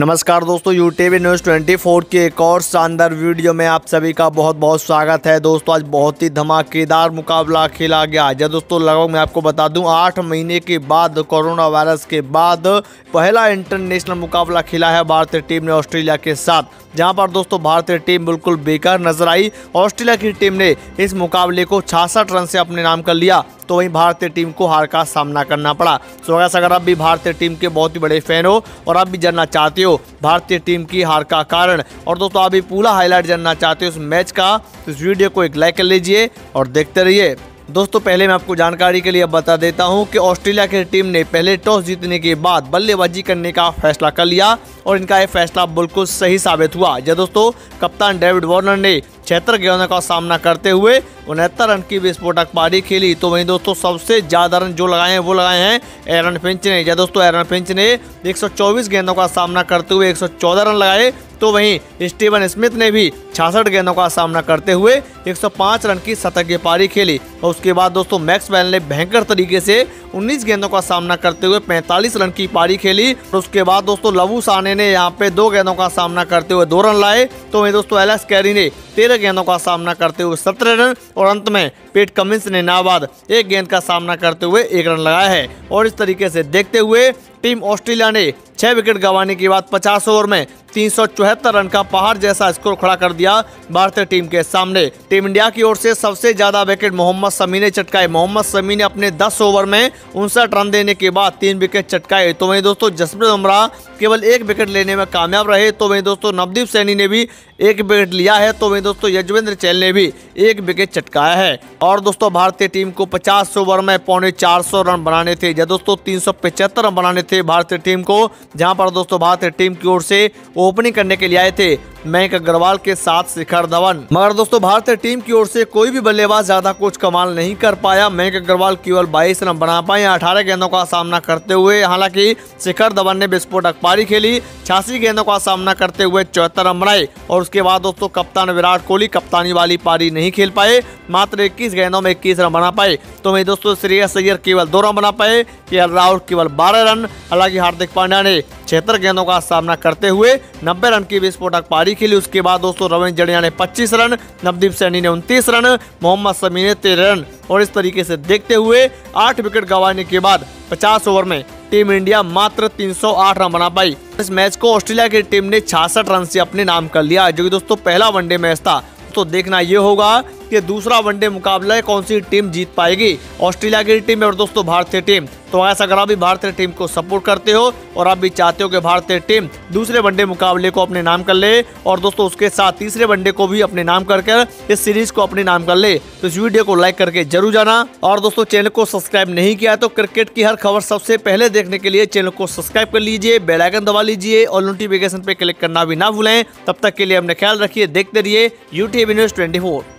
नमस्कार दोस्तों, UTV news 24 के एक और शानदार वीडियो में आप सभी का बहुत बहुत स्वागत है। दोस्तों आज बहुत ही धमाकेदार मुकाबला खेला गया। जब दोस्तों लगभग मैं आपको बता दूं 8 महीने के बाद कोरोना वायरस के बाद पहला इंटरनेशनल मुकाबला खेला है भारतीय टीम ने ऑस्ट्रेलिया के साथ, जहां पर दोस्तों भारतीय टीम बिल्कुल बेकार नजर आई। ऑस्ट्रेलिया की टीम ने इस मुकाबले को 66 रन से अपने नाम कर लिया, तो वहीं भारतीय टीम को हार का सामना करना पड़ा। तो अगर आप भी भारतीय टीम के बहुत ही बड़े फैन हो और आप भी जानना चाहते हो भारतीय टीम की हार का कारण और दोस्तों आप भी पूरा हाईलाइट जानना चाहते हो इस मैच का, तो इस वीडियो को एक लाइक कर लीजिए और देखते रहिए। दोस्तों पहले मैं आपको जानकारी के लिए बता देता हूं कि ऑस्ट्रेलिया की टीम ने पहले टॉस जीतने के बाद बल्लेबाजी करने का फैसला कर लिया और इनका यह फैसला बिल्कुल सही साबित हुआ। जब दोस्तों कप्तान डेविड वार्नर ने 76 गेंदों का सामना करते हुए 69 रन की विस्फोटक पारी खेली, तो वहीं दोस्तों सबसे ज़्यादा रन जो लगाए हैं वो लगाए हैं एरन फिंच ने। या दोस्तों एरन फिंच ने 124 गेंदों का सामना करते हुए 114 रन लगाए, तो वहीं स्टीवन स्मिथ ने भी 66 गेंदों का सामना करते हुए 105 रन की शतकीय पारी खेली। और उसके बाद दोस्तों मैक्सवेल ने भयंकर तरीके से 19 गेंदों का सामना करते हुए 45 रन की पारी खेली। और उसके बाद दोस्तों लवू साने ने यहाँ पे 2 गेंदों का सामना करते हुए 2 रन लाए, तो वहीं दोस्तों एलेक्स कैरी ने 13 गेंदों का सामना करते हुए 17 रन और अंत में पेट कमिंस ने नाबाद 1 गेंद का सामना करते हुए 1 रन लगाया है। और इस तरीके से देखते हुए टीम ऑस्ट्रेलिया ने 6 विकेट गंवाने के बाद 50 ओवर में 374 रन का पहाड़ जैसा स्कोर खड़ा कर दिया भारतीय टीम के सामने। टीम इंडिया की ओर से सबसे ज्यादा विकेट मोहम्मद शमी ने चटकाए। मोहम्मद शमी ने अपने 10 ओवर में 59 रन देने के बाद 3 विकेट चटकाए, तो वहीं दोस्तों जसप्रीत बुमराह केवल 1 विकेट लेने में कामयाब रहे। तो वहीं दोस्तों नवदीप सैनी ने भी 1 विकेट लिया है, तो वहीं दोस्तों युजवेंद्र चहल ने भी 1 विकेट चटकाया है। और दोस्तों भारतीय टीम को 50 ओवर में 400 रन बनाने थे, या दोस्तों 375 रन बनाने थे भारतीय टीम को, जहां पर दोस्तों भारतीय टीम की ओर से ओपनिंग करने के लिए आए थे मयंक अग्रवाल के साथ शिखर धवन। मगर दोस्तों भारतीय टीम की ओर से कोई भी बल्लेबाज ज्यादा कुछ कमाल नहीं कर पाया। मयंक अग्रवाल केवल 22 रन बना पाए 18 गेंदों का सामना करते हुए। हालांकि शिखर धवन ने विस्फोटक पारी खेली, 86 गेंदों का सामना करते हुए 74 रन बनाए। और उसके बाद दोस्तों कप्तान विराट कोहली कप्तानी वाली पारी नहीं खेल पाए, मात्र 21 गेंदों में 21 रन बना पाए। तो वही दोस्तों श्रेयस अय्यर केवल 2 रन बना पाए, केएल राहुल केवल 12 रन। हालांकि हार्दिक पांड्या ने 76 गेंदों का सामना करते हुए 90 रन की विस्फोटक पारी खेली। उसके बाद दोस्तों रविंद्र जडेजा ने 25 रन, नवदीप सैनी ने 29 रन, मोहम्मद शमी ने 13 रन। और इस तरीके से देखते हुए 8 विकेट गंवाने के बाद 50 ओवर में टीम इंडिया मात्र 308 रन बना पाई। इस मैच को ऑस्ट्रेलिया की टीम ने 66 रन से अपने नाम कर लिया, जो कि दोस्तों पहला वनडे मैच था। तो देखना ये होगा कि दूसरा वनडे मुकाबला कौन सी टीम जीत पाएगी, ऑस्ट्रेलिया की टीम और दोस्तों भारतीय टीम। तो ऐसा अगर आप भी भारतीय टीम को सपोर्ट करते हो और आप भी चाहते हो कि भारतीय टीम दूसरे वनडे मुकाबले को अपने नाम कर ले और दोस्तों उसके साथ तीसरे वनडे को भी अपने नाम करके इस सीरीज को अपने नाम कर ले, तो इस वीडियो को लाइक करके जरूर जाना। और दोस्तों चैनल को सब्सक्राइब नहीं किया तो क्रिकेट की हर खबर सबसे पहले देखने के लिए चैनल को सब्सक्राइब कर लीजिए, बेल आइकन दबा लीजिए और नोटिफिकेशन पे क्लिक करना भी ना भूलें। तब तक के लिए अपने ख्याल रखिए, देखते रहिए यूटीवी न्यूज़ 24।